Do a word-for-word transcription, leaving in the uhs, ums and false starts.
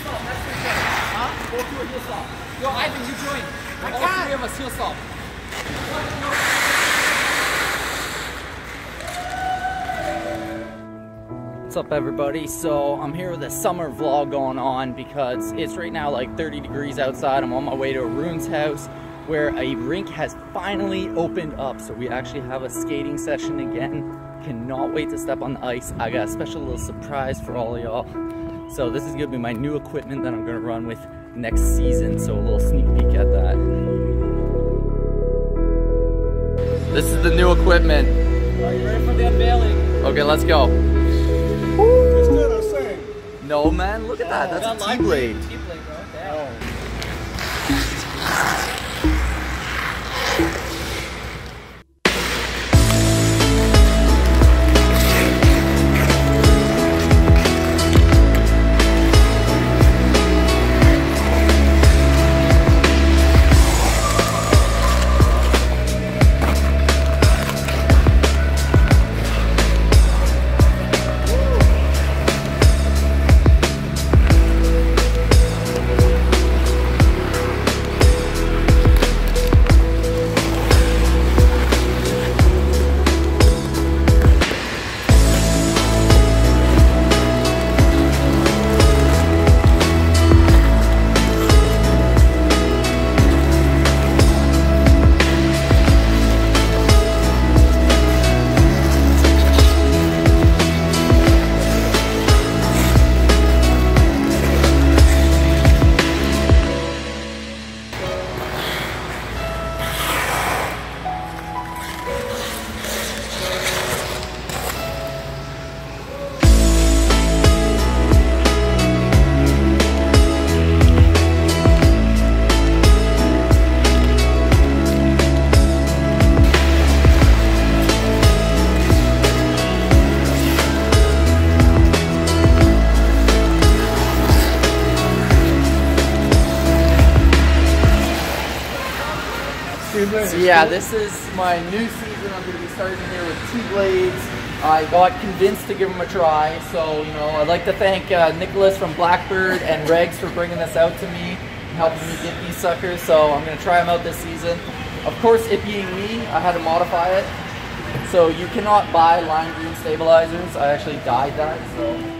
stop. Let's do it. Huh? Go through a heel stop. Yo, Ivan, you join. All three of us heel stop. What's up, everybody? So I'm here with a summer vlog going on because it's right now like thirty degrees outside. I'm on my way to Arun's house where a rink has finally opened up. So we actually have a skating session again. Cannot wait to step on the ice. I got a special little surprise for all y'all. So this is gonna be my new equipment that I'm gonna run with next season. So a little sneak peek at that. This is the new equipment. Are you ready for the unveiling? Okay, let's go. Woo. It's good, I'm saying. No, man, look at that. Oh, that's a T-Blade. T-Blade, bro. Damn. Oh. So yeah, this is my new season. I'm going to be starting here with T-Blades. I got convinced to give them a try. So, you know, I'd like to thank uh, Nicholas from Blackbird and Regs for bringing this out to me, helping me get these suckers. So I'm going to try them out this season. Of course, it being me, I had to modify it. So you cannot buy lime green stabilizers. I actually dyed that. So.